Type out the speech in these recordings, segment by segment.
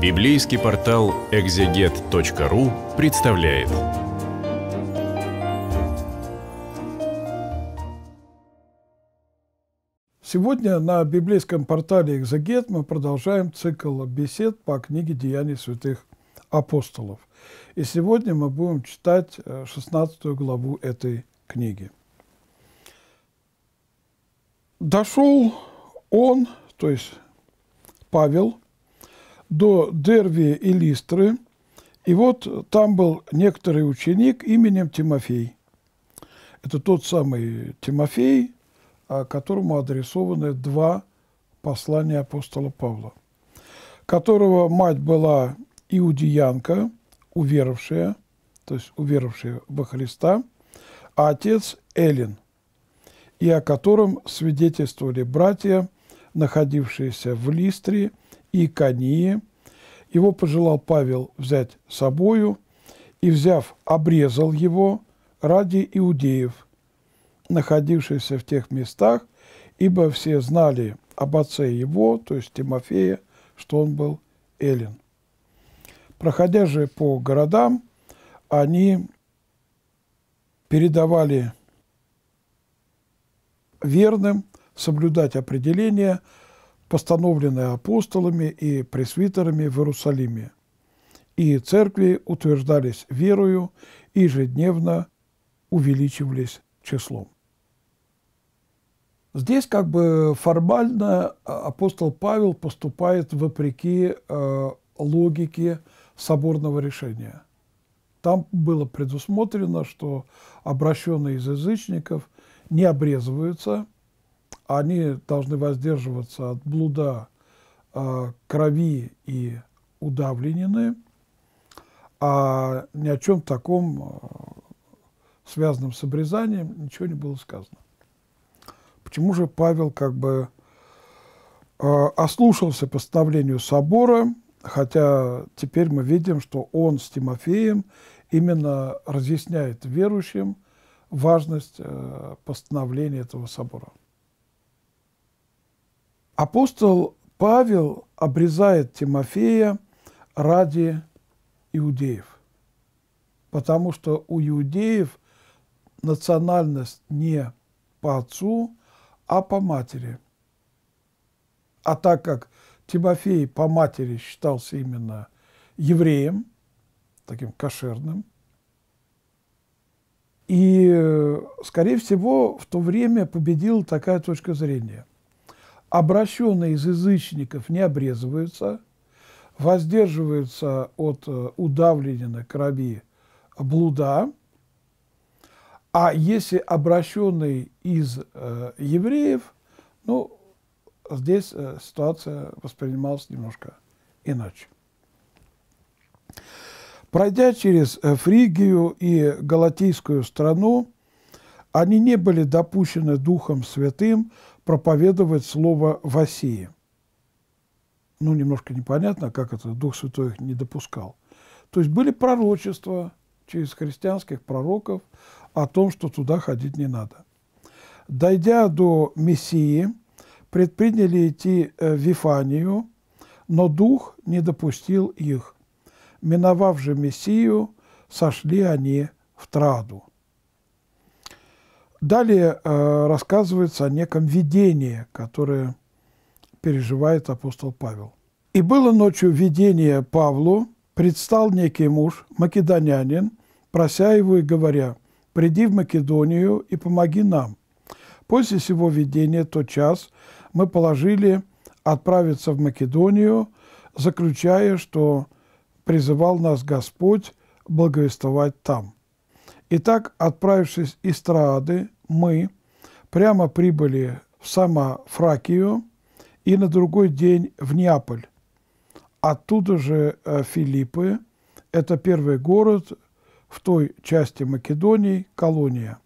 Библейский портал экзегет.ру представляет. Сегодня на библейском портале «Экзегет» мы продолжаем цикл бесед по книге «Деяний святых апостолов». И сегодня мы будем читать 16 главу этой книги. «Дошел он, то есть Павел, до Дервии и Листры, и вот там был некоторый ученик именем Тимофей». Это тот самый Тимофей, которому адресованы два послания апостола Павла, которого мать была иудеянка, уверовавшая, то есть уверовавшая во Христа, а отец эллин, и о котором свидетельствовали братья, находившиеся в Листре и Иконии. Его пожелал Павел взять с собою, и, взяв, обрезал его ради иудеев, находившийся в тех местах, ибо все знали об отце его, то есть Тимофея, что он был эллин. Проходя же по городам, они передавали верным соблюдать определения, постановленные апостолами и пресвитерами в Иерусалиме, и церкви утверждались верою и ежедневно увеличивались числом. Здесь как бы формально апостол Павел поступает вопреки логике соборного решения. Там было предусмотрено, что обращенные из язычников не обрезываются, они должны воздерживаться от блуда, крови и удавленины, а ни о чем таком, связанном с обрезанием, ничего не было сказано. Почему же Павел как бы ослушался постановлению собора, хотя теперь мы видим, что он с Тимофеем именно разъясняет верующим важность постановления этого собора. Апостол Павел обрезает Тимофея ради иудеев, потому что у иудеев национальность не по отцу, а по матери. А так как Тимофей по матери считался именно евреем, таким кошерным, и, скорее всего, в то время победила такая точка зрения. Обращенные из язычников не обрезываются, воздерживаются от удавленины, крови, блуда, а если обращенный из евреев, ну, здесь ситуация воспринималась немножко иначе. Пройдя через Фригию и Галатийскую страну, они не были допущены Духом Святым проповедовать слово в Асии. Ну, немножко непонятно, как это Дух Святой их не допускал. То есть были пророчества через христианских пророков о том, что туда ходить не надо. Дойдя до Мисии, предприняли идти в Вифанию, но Дух не допустил их. Миновав же Мисию, сошли они в Троаду. Далее рассказывается о неком видении, которое переживает апостол Павел. «И было ночью видение Павлу, предстал некий муж, македонянин, прося его и говоря: приди в Македонию и помоги нам. После сего видения тот час мы положили отправиться в Македонию, заключая, что призывал нас Господь благовествовать там. Итак, отправившись из Троады, мы прямо прибыли в Фракию и на другой день в Неаполь. Оттуда же Филиппы, это первый город в той части Македонии, колония.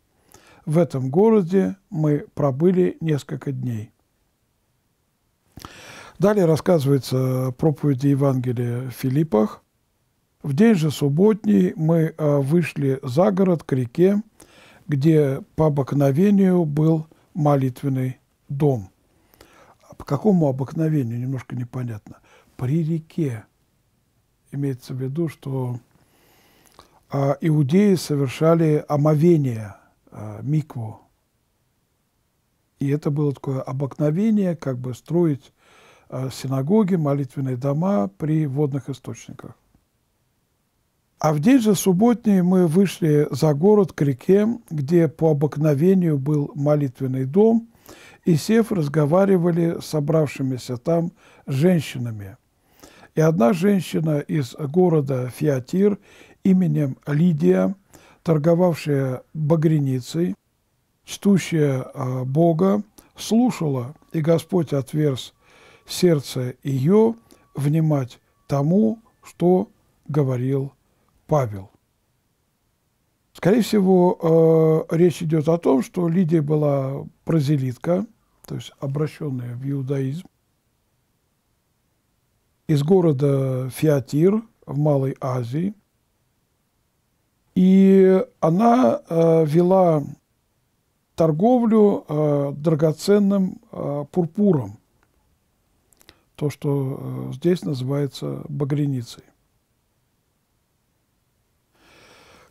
В этом городе мы пробыли несколько дней». Далее рассказывается о проповеди Евангелия в Филиппах. «В день же субботний мы вышли за город к реке, где по обыкновению был молитвенный дом». По какому обыкновению, немножко непонятно. При реке Имеется в виду, что иудеи совершали омовение, микву. И это было такое обыкновение, как бы строить синагоги, молитвенные дома при водных источниках. А в день же субботний мы вышли за город к реке, где по обыкновению был молитвенный дом, и, сев, разговаривали с собравшимися там женщинами. И одна женщина из города Фиатир именем Лидия, торговавшая багряницей, чтущая Бога, слушала, и Господь отверз сердце ее внимать тому, что говорил Павел. Скорее всего, речь идет о том, что Лидия была прозелитка, то есть обращенная в иудаизм, из города Фиатир в Малой Азии. И она вела торговлю драгоценным пурпуром, то, что здесь называется багряницей.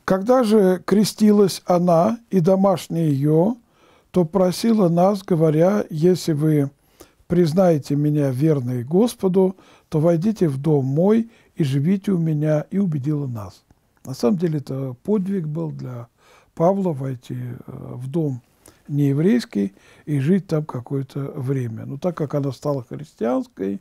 Когда же крестилась она и домашние ее, то просила нас, говоря: «Если вы признаете меня верной Господу, то войдите в дом мой и живите у меня», и убедила нас. На самом деле это подвиг был для Павла — войти в дом нееврейский и жить там какое-то время. Но так как она стала христианской,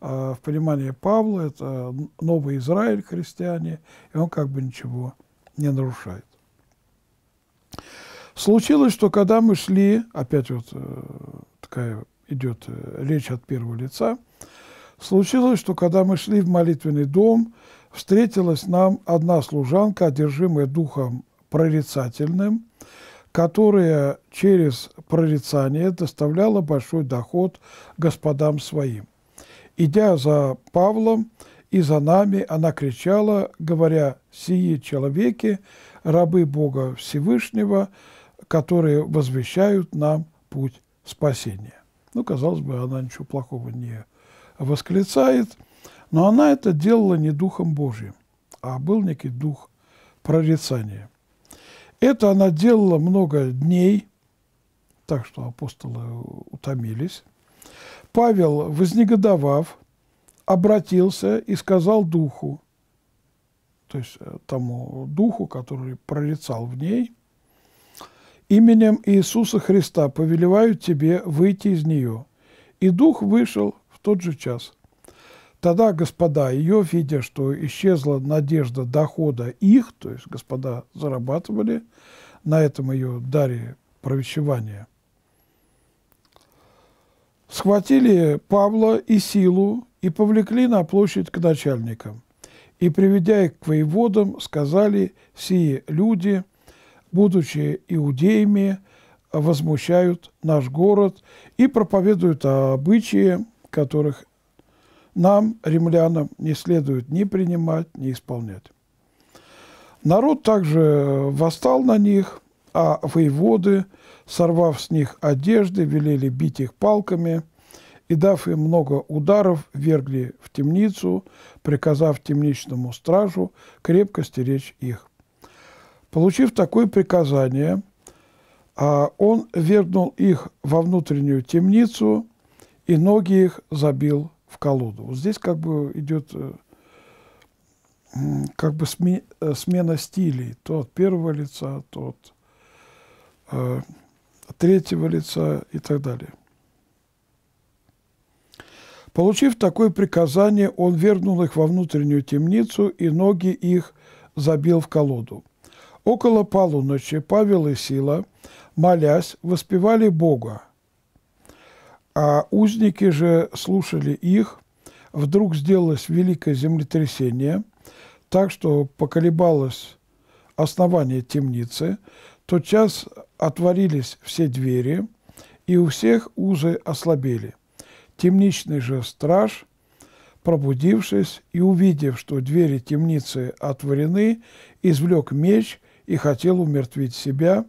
в понимании Павла это новый Израиль, христиане, и он как бы ничего не нарушает. Случилось, что когда мы шли, опять вот такая идет речь от первого лица, случилось, что когда мы шли в молитвенный дом, встретилась нам одна служанка, одержимая духом прорицательным, которая через прорицание доставляла большой доход господам своим. Идя за Павлом и за нами, она кричала, говоря: «Сие человеки, рабы Бога Всевышнего, которые возвещают нам путь спасения». Ну, казалось бы, она ничего плохого не восклицает, но она это делала не Духом Божьим, а был некий дух прорицания. Это она делала много дней, так что апостолы утомились. Павел, вознегодовав, обратился и сказал духу, то есть тому духу, который прорицал в ней: «Именем Иисуса Христа повелеваю тебе выйти из нее». И дух вышел в тот же час. Тогда господа ее, видя, что исчезла надежда дохода их, то есть господа зарабатывали на этом ее даре провещевания, схватили Павла и Силу и повлекли на площадь к начальникам. И, приведя их к воеводам, сказали: «Сие люди, будучи иудеями, возмущают наш город и проповедуют о обычае, которых нам, римлянам, не следует ни принимать, ни исполнять». Народ также восстал на них, а воеводы, сорвав с них одежды, велели бить их палками и, дав им много ударов, вергли в темницу, приказав темничному стражу крепко стеречь их. Получив такое приказание, он вергнул их во внутреннюю темницу и ноги их забил в колоду. Вот здесь как бы идет как бы смена стилей, то от первого лица, то от третьего лица и так далее. Получив такое приказание, он вернул их во внутреннюю темницу и ноги их забил в колоду. Около полуночи Павел и Сила, молясь, воспевали Бога, а узники же слушали их. Вдруг сделалось великое землетрясение, так что поколебалось основание темницы. Тотчас отворились все двери, и у всех узы ослабели. Темничный же страж, пробудившись и увидев, что двери темницы отворены, извлек меч и хотел умертвить себя,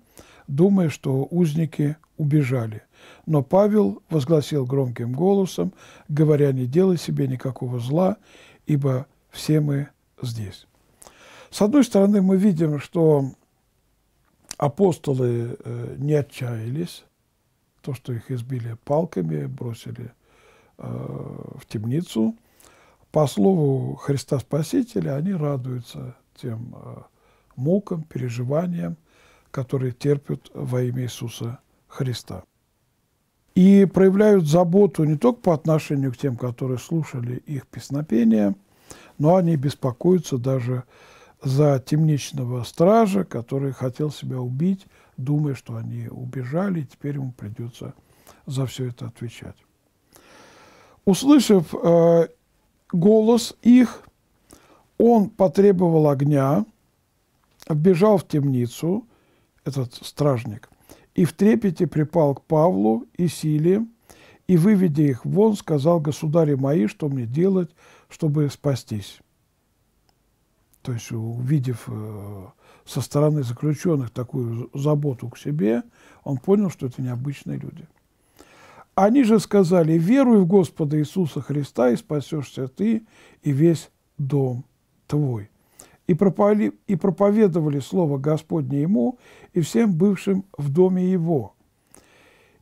думая, что узники убежали. Но Павел возгласил громким голосом, говоря: «Не делай себе никакого зла, ибо все мы здесь. С одной стороны, мы видим, что апостолы не отчаялись, то, что их избили палками, бросили в темницу. По слову Христа Спасителя, они радуются тем мукам, переживаниям, которые терпят во имя Иисуса Христа. И проявляют заботу не только по отношению к тем, которые слушали их песнопения, но они беспокоятся даже за темничного стража, который хотел себя убить, думая, что они убежали, и теперь ему придется за все это отвечать. Услышав голос их, он потребовал огня, вбежал в темницу, этот стражник, и в трепете припал к Павлу и Силе, и, выведя их вон, сказал: «Государи мои, что мне делать, чтобы спастись?» То есть, увидев со стороны заключенных такую заботу к себе, он понял, что это необычные люди. Они же сказали: «Веруй в Господа Иисуса Христа, и спасешься ты и весь дом твой». И проповедовали слово Господне ему и всем бывшим в доме его.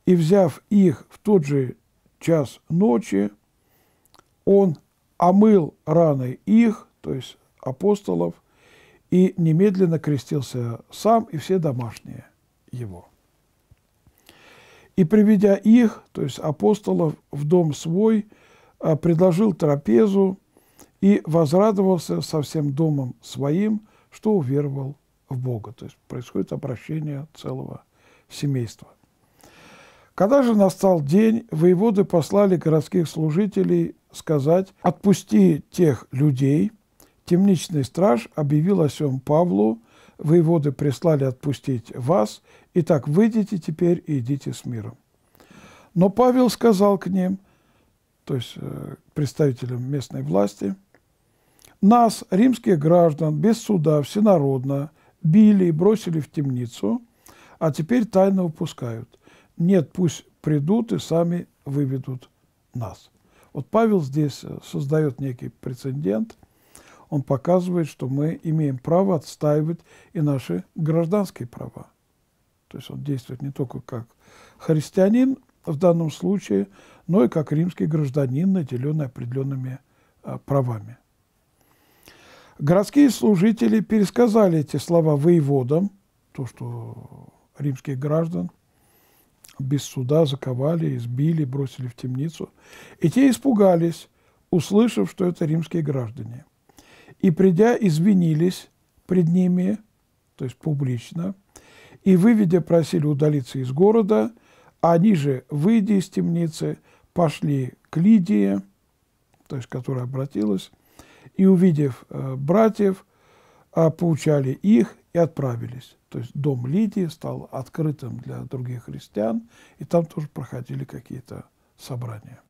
И, взяв их в тот же час ночи, он омыл раны их, то есть апостолов, и немедленно крестился сам и все домашние его. И, приведя их, то есть апостолов, в дом свой, предложил трапезу и возрадовался со всем домом своим, что уверовал в Бога. То есть происходит обращение целого семейства. Когда же настал день, воеводы послали городских служителей сказать: «Отпусти тех людей». Темничный страж объявил о сем Павлу: «Воеводы прислали отпустить вас, и так выйдите теперь и идите с миром». Но Павел сказал к ним, то есть к представителям местной власти: «Нас, римских граждан, без суда, всенародно били и бросили в темницу, а теперь тайно выпускают. Нет, пусть придут и сами выведут нас». Вот Павел здесь создает некий прецедент. Он показывает, что мы имеем право отстаивать и наши гражданские права. То есть он действует не только как христианин в данном случае, но и как римский гражданин, наделенный определенными правами. Городские служители пересказали эти слова воеводам, то, что римских граждан без суда заковали, избили, бросили в темницу. И те испугались, услышав, что это римские граждане. И, придя, извинились пред ними, то есть публично, и, выведя, просили удалиться из города, а они же, выйдя из темницы, пошли к Лидии, то есть которая обратилась, и, увидев братьев, поучали их и отправились. То есть дом Лидии стал открытым для других христиан, и там тоже проходили какие-то собрания.